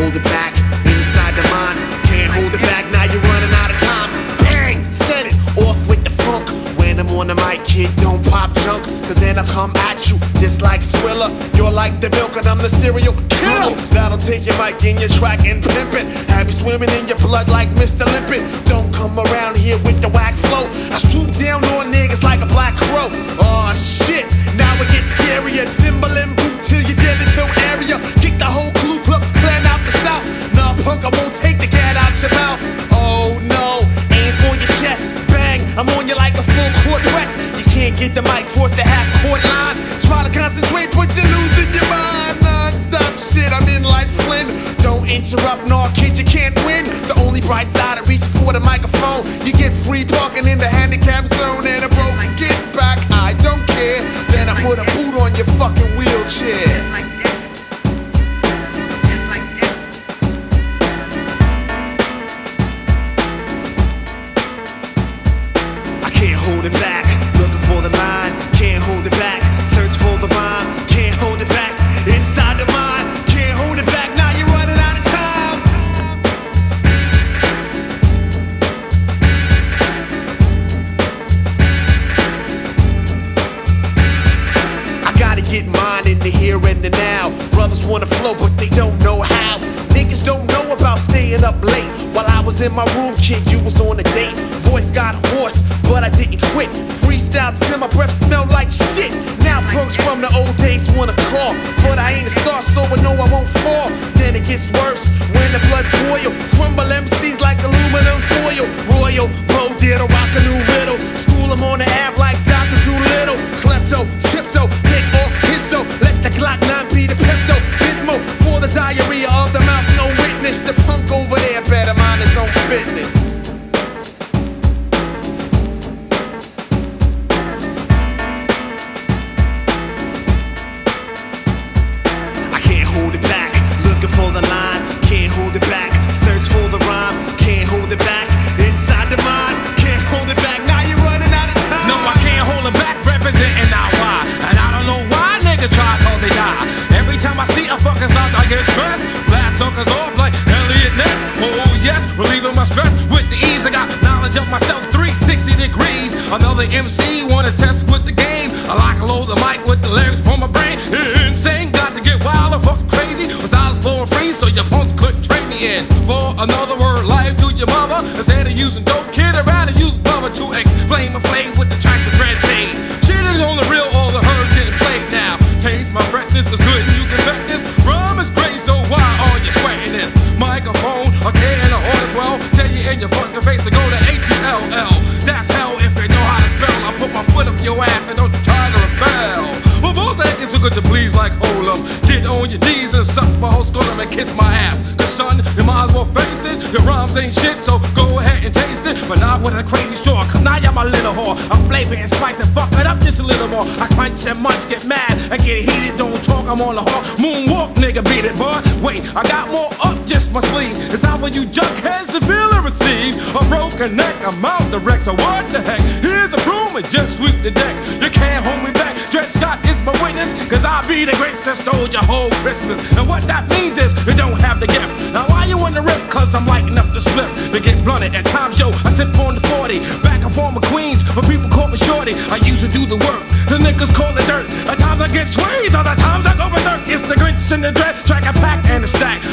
hold it back inside the mind. Can't hold it back, now you're running out of time. Bang, set it off with the funk. When I'm on the mic, kid, don't pop junk, cause then I'll come at you just like Thriller. You're like the milk and I'm the cereal killer. That'll take your mic in your track and pimp it. Have you swimming in your blood like Mr. Limpet. Don't come around here with the whack flow. I swoop down on niggas like a black crow. Aw, shit, now it gets scarier. Timberland get the mic, force the half-court line. Try to concentrate, but you're losing your mind. Non-stop shit, I'm in like Flynn. Don't interrupt, no kid, you can't win. The only bright side of reaching for the microphone. You get free parking in the handicap zone. And a broke get back, I don't care. Then I put a boot on your fucking wheelchair. Get mine in the here and the now. Brothers wanna flow, but they don't know how. Niggas don't know about staying up late. While I was in my room, kid, you was on a date. Voice got hoarse, but I didn't quit. Freestyle till my breath smelled like shit. Now bros from the old days wanna call, but I ain't a star, so I know I won't fall. Then it gets worse when the blood boil. Crumble MCs like aluminum foil. Royal, Bo Diddle, rock a new riddle. School 'em on the app like Dr. Doolittle. Klepto, tiptoe, take off. The Glock 9 be the Pepto Bismol for the diarrhea of the mouth. No witness, the punk over there better mind his own business. I can't hold it back, looking for the line. Can't hold it back, search for the rhyme. Can't hold it back, inside the mind. Can't hold it back, now you're running out of time. No, I can't hold it back, representing our why. And I don't know why niggas try. Every time I see a fucking slot, I get stressed. Blast suckers off like Elliot Ness. Oh yes, relieving my stress with the ease. I got knowledge of myself 360 degrees. Another MC wanna test with the game. I lock and load the mic with the lyrics from my brain. Insane, got to get wild and fucking crazy. My style's flowing free, so your punks couldn't trade me in. For another word, life to your mother. Instead of using dope, kid, I'd rather use bubba to explain my flame with the tracks of red paint. Shit is on the real, all the herbs getting played now. Taste my freshness is good and you can bet this. Rum is great, so why are you sweating this? Microphone, okay, and an order's well. Tell you in your fucking face to go to H-E-L-L. That's hell if they know how to spell. I put my foot up your ass and don't try to rebel. Well, both acting so good to please like Olaf. Get on your knees and suck my whole scrotum and kiss my ass. Cause son, you might as well face it. Your rhymes ain't shit, so go ahead and taste it. But not with a crazy straw, cause now y'all my little whore. I'm flavoring and spice and fuck it up just a little more. I crunch and munch, get mad, I get heated, don't talk, I'm on the hawk. Moonwalk, nigga, beat it, boy. Wait, I got more up just my sleeve. It's how when you junkheads to feel and receive. A broken neck, I'm out the wreck, so what the heck? Here's a broom and just sweep the deck. You can't hold me back, Dred Scott is my witness. Cause I'll be the Grinch that stole your whole Christmas. And what that means is, you don't have the gift. Now why you on the rip? Cause I'm lighting up the spliff. To get blunted at times, yo, I sip on the 40. Back and forth with Queens, but people call me shorty. I used to do the work, the niggas call it dirt. At times I get sways, other times I go berserk. It's the Grinch and the Dread, track a pack and a stack.